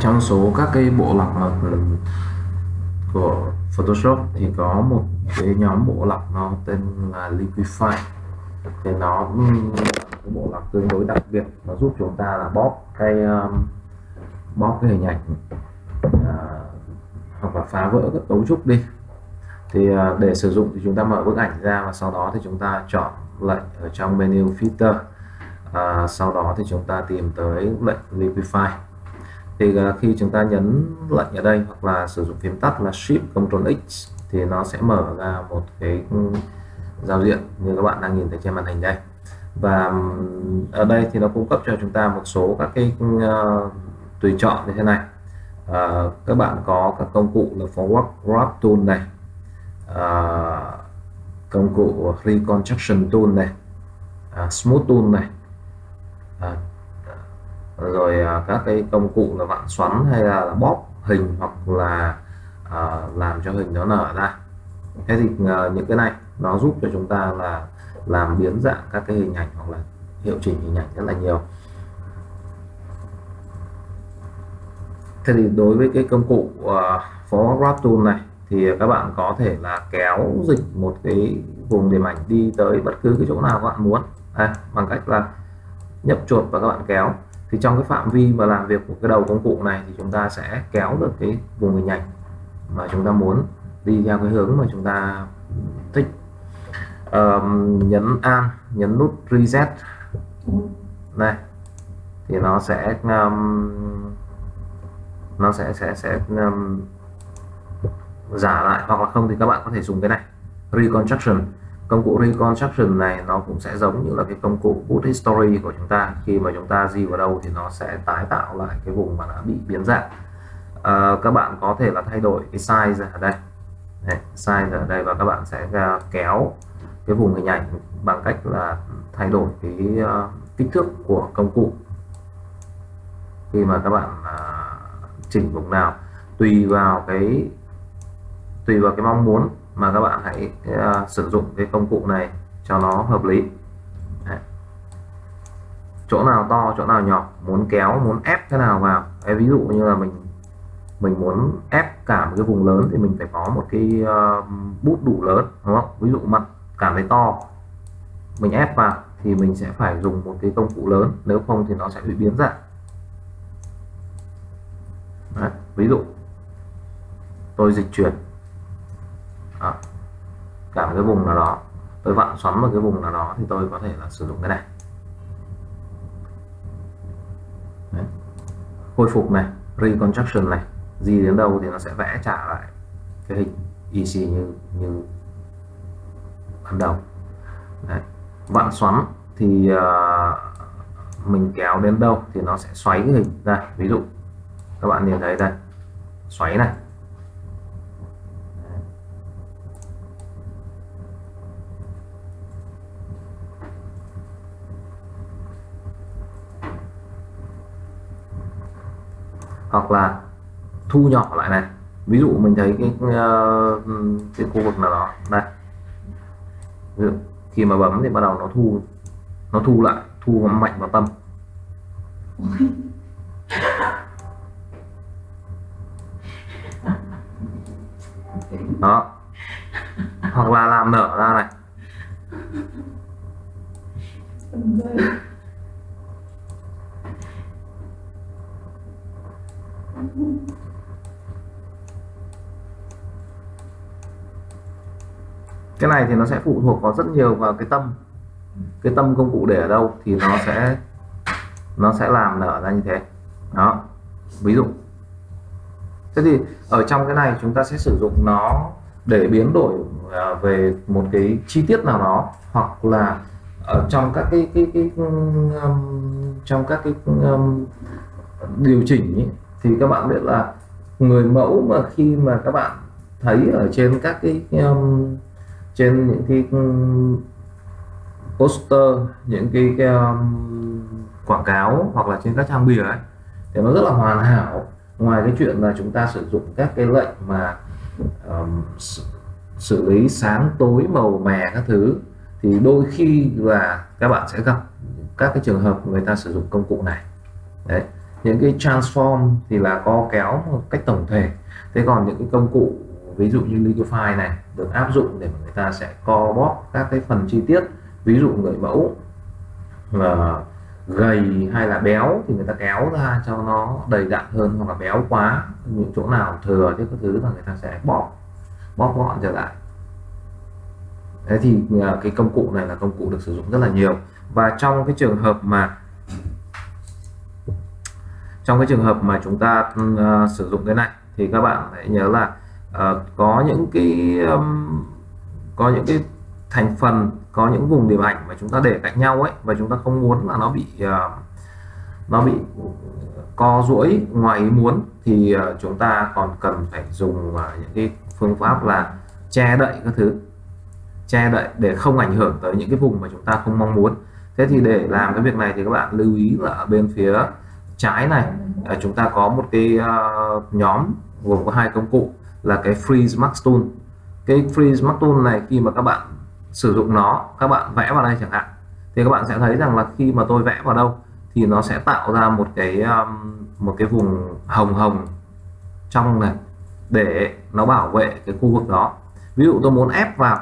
Trong số các cái bộ lọc mà của Photoshop thì có một cái nhóm bộ lọc nó tên là Liquify, thì nó cái bộ lọc tương đối đặc biệt, nó giúp chúng ta là bóp cái hình ảnh hoặc là phá vỡ các cấu trúc đi. Thì để sử dụng thì chúng ta mở bức ảnh ra và sau đó thì chúng ta chọn lệnh ở trong menu Filter, sau đó thì chúng ta tìm tới lệnh Liquify. Thì khi chúng ta nhấn lệnh ở đây hoặc là sử dụng phím tắt là Shift Ctrl X thì nó sẽ mở ra một cái giao diện như các bạn đang nhìn thấy trên màn hình đây. Và ở đây thì nó cung cấp cho chúng ta một số các cái tùy chọn như thế này. Các bạn có các công cụ là Forward Grab Tool này, công cụ Reconstruction Tool này, Smooth Tool này, rồi các cái công cụ là vặn xoắn hay là bóp hình hoặc là làm cho hình nó nở ra. Thế thì những cái này nó giúp cho chúng ta là làm biến dạng các cái hình ảnh hoặc là hiệu chỉnh hình ảnh rất là nhiều. Thế thì đối với cái công cụ Forward Grab Tool này thì các bạn có thể là kéo dịch một cái vùng điểm ảnh đi tới bất cứ cái chỗ nào các bạn muốn bằng cách là nhấp chuột và các bạn kéo. Thì trong cái phạm vi mà làm việc của cái đầu công cụ này thì chúng ta sẽ kéo được cái vùng hình ảnh mà chúng ta muốn đi theo cái hướng mà chúng ta thích. Nhấn Alt, nhấn nút Reset này thì nó sẽ giả lại, hoặc là không thì các bạn có thể dùng cái này Reconstruction. Công cụ Reconstruction này nó cũng sẽ giống như là cái công cụ Brush History của chúng ta, khi mà chúng ta di vào đâu thì nó sẽ tái tạo lại cái vùng mà đã bị biến dạng. Các bạn có thể là thay đổi cái size ở đây, và các bạn sẽ kéo cái vùng hình ảnh bằng cách là thay đổi cái kích thước của công cụ khi mà các bạn chỉnh vùng nào, tùy vào cái mong muốn mà các bạn hãy sử dụng cái công cụ này cho nó hợp lý. Chỗ nào to, chỗ nào nhỏ, muốn kéo, muốn ép cái nào vào. Ví dụ như là mình muốn ép cả một cái vùng lớn thì mình phải có một cái bút đủ lớn, đúng không? Ví dụ mặt cảm thấy to, mình ép vào thì mình sẽ phải dùng một cái công cụ lớn, nếu không thì nó sẽ bị biến dạng. Ví dụ tôi dịch chuyển cả một cái vùng nào đó, tôi vặn xoắn vào cái vùng nào đó thì tôi có thể là sử dụng cái này. Khôi phục này, Reconstruction này, gì đến đâu thì nó sẽ vẽ trả lại cái hình EC như ban đầu. Vặn xoắn thì mình kéo đến đâu thì nó sẽ xoáy cái hình ra. Ví dụ các bạn nhìn thấy đây, xoáy này. Hoặc là thu nhỏ lại này, ví dụ mình thấy cái khu vực nào đó đây, khi mà bấm thì bắt đầu nó thu lại, thu mạnh vào tâm. Đó, hoặc là làm nở ra này. Cái này thì nó sẽ phụ thuộc vào rất nhiều vào cái tâm công cụ để ở đâu thì nó sẽ làm nở ra như thế đó, ví dụ. Thế thì ở trong cái này chúng ta sẽ sử dụng nó để biến đổi về một cái chi tiết nào đó, hoặc là ở trong các cái điều chỉnh ý. Thì các bạn biết là người mẫu mà khi mà các bạn thấy ở trên các cái trên những cái poster, những cái quảng cáo hoặc là trên các trang bìa ấy, thì nó rất là hoàn hảo. Ngoài cái chuyện là chúng ta sử dụng các cái lệnh mà xử lý sáng tối màu mè các thứ, thì đôi khi là các bạn sẽ gặp các cái trường hợp người ta sử dụng công cụ này đấy. Những cái transform thì là co kéo một cách tổng thể. Thế còn những cái công cụ ví dụ như Liquify này được áp dụng để người ta sẽ co bóp các cái phần chi tiết, ví dụ người mẫu là gầy hay là béo thì người ta kéo ra cho nó đầy đặn hơn, hoặc là béo quá những chỗ nào thừa chứ các thứ là người ta sẽ bóp gọn trở lại. Thế thì cái công cụ này là công cụ được sử dụng rất là nhiều, và trong cái trường hợp mà chúng ta sử dụng cái này thì các bạn hãy nhớ là có những cái thành phần, có những vùng điểm ảnh mà chúng ta để cạnh nhau ấy, và chúng ta không muốn là nó bị co duỗi ngoài ý muốn, thì chúng ta còn cần phải dùng những cái phương pháp là che đậy các thứ, che đậy để không ảnh hưởng tới những cái vùng mà chúng ta không mong muốn. Thế thì để làm cái việc này thì các bạn lưu ý là ở bên phía trái này chúng ta có một cái nhóm gồm có hai công cụ là cái freeze mask tool. Cái freeze mask tool này khi mà các bạn sử dụng nó, các bạn vẽ vào đây chẳng hạn, thì các bạn sẽ thấy rằng là khi mà tôi vẽ vào đâu thì nó sẽ tạo ra một cái vùng hồng trong này để nó bảo vệ cái khu vực đó. Ví dụ tôi muốn ép vào,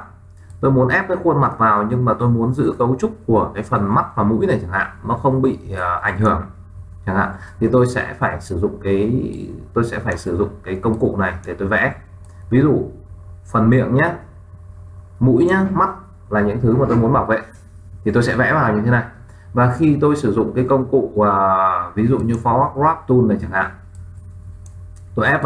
tôi muốn ép cái khuôn mặt vào, nhưng mà tôi muốn giữ cấu trúc của cái phần mắt và mũi này chẳng hạn, nó không bị ảnh hưởng chẳng hạn, thì tôi sẽ phải sử dụng cái công cụ này để tôi vẽ. Ví dụ phần miệng nhé, mũi nhé, mắt là những thứ mà tôi muốn bảo vệ, thì tôi sẽ vẽ vào như thế này. Và khi tôi sử dụng cái công cụ ví dụ như Forward Grab Tool này chẳng hạn, tôi ép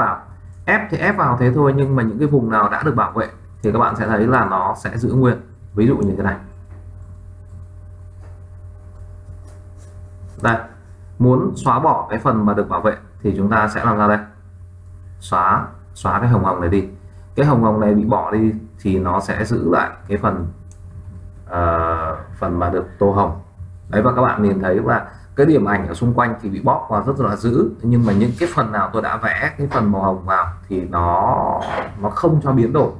vào, thế thôi, nhưng mà những cái vùng nào đã được bảo vệ thì các bạn sẽ thấy là nó sẽ giữ nguyên. Ví dụ như thế này đây, muốn xóa bỏ cái phần mà được bảo vệ thì chúng ta sẽ làm ra đây, xóa cái hồng này đi. Cái hồng này bị bỏ đi thì nó sẽ giữ lại cái phần mà được tô hồng đấy. Và các bạn nhìn thấy là cái điểm ảnh ở xung quanh thì bị bóp vào rất là dữ, nhưng mà những cái phần nào tôi đã vẽ cái phần màu hồng vào thì nó không cho biến đổi,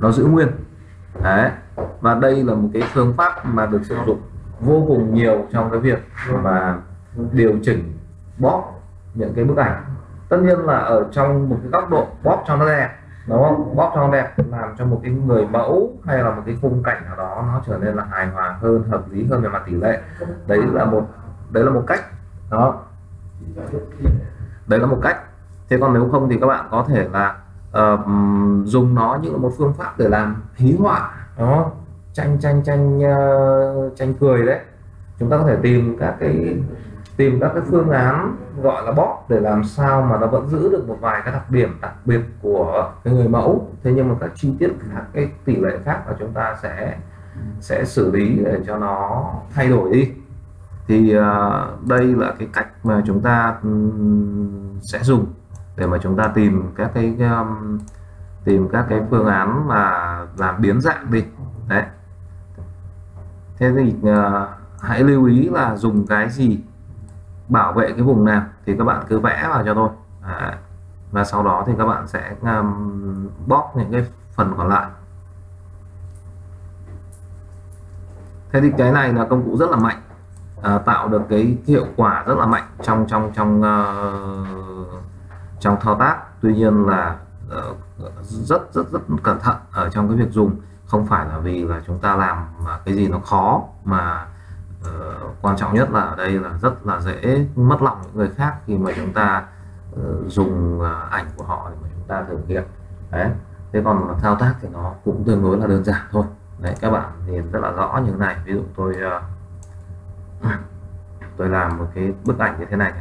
nó giữ nguyên đấy. Và đây là một cái phương pháp mà được sử dụng vô cùng nhiều trong cái việc mà điều chỉnh bóp những cái bức ảnh. Tất nhiên là ở trong một cái góc độ bóp cho nó đẹp, đúng không? Bóp cho nó đẹp, làm cho một cái người mẫu hay là một cái khung cảnh nào đó nó trở nên là hài hòa hơn, hợp lý hơn về mặt tỷ lệ. Đấy là một cách đó, đấy là một cách. Thế còn nếu không thì các bạn có thể là dùng nó như là một phương pháp để làm hí họa đó, tranh cười đấy. Chúng ta có thể tìm các cái phương án gọi là bóp để làm sao mà nó vẫn giữ được một vài cái đặc điểm đặc biệt của cái người mẫu, thế nhưng mà các chi tiết, các cái tỷ lệ khác là chúng ta sẽ xử lý để cho nó thay đổi đi. Thì đây là cái cách mà chúng ta sẽ dùng để mà chúng ta tìm các cái phương án mà làm biến dạng đi đấy. Thế thì hãy lưu ý là dùng cái gì bảo vệ cái vùng nào thì các bạn cứ vẽ vào cho tôi, và sau đó thì các bạn sẽ bóp những cái phần còn lại. Thế thì cái này là công cụ rất là mạnh, tạo được cái hiệu quả rất là mạnh trong trong thao tác. Tuy nhiên là rất cẩn thận ở trong cái việc dùng, không phải là vì là chúng ta làm cái gì nó khó, mà quan trọng nhất là ở đây là rất là dễ mất lòng những người khác khi mà chúng ta dùng ảnh của họ để mà chúng ta thử nghiệm đấy. Thế còn thao tác thì nó cũng tương đối là đơn giản thôi đấy, các bạn nhìn rất là rõ như thế này. Ví dụ tôi làm một cái bức ảnh như thế này chẳng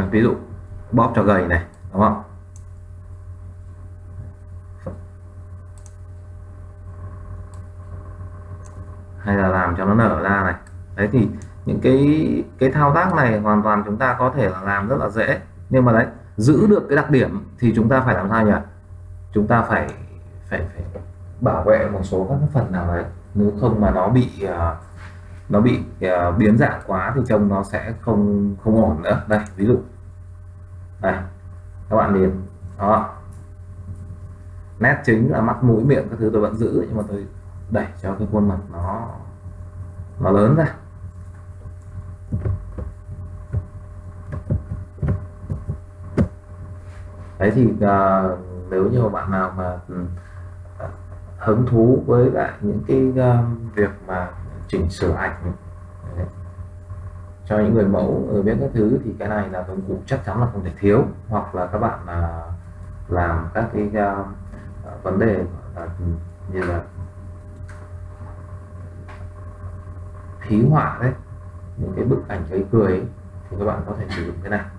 hạn. Ví dụ bóp cho gầy này, đúng không? Hay là làm cho nó nở ra này. Đấy thì những cái thao tác này hoàn toàn chúng ta có thể là làm rất là dễ, nhưng mà đấy, giữ được cái đặc điểm thì chúng ta phải làm sao nhỉ? Chúng ta phải bảo vệ một số các phần nào đấy, nếu không mà nó bị biến dạng quá thì trông nó sẽ không ổn nữa. Đây, ví dụ này, các bạn nhìn đó, nét chính là mắt mũi miệng các thứ tôi vẫn giữ, nhưng mà tôi đẩy cho cái khuôn mặt nó lớn ra. Đấy thì nếu như bạn nào mà hứng thú với lại những cái việc mà chỉnh sửa ảnh cho những người mẫu ở biết các thứ thì cái này là công cụ chắc chắn là không thể thiếu, hoặc là các bạn làm các cái vấn đề như là khí họa đấy, những cái bức ảnh cái cười ấy, thì các bạn có thể sử dụng cái này.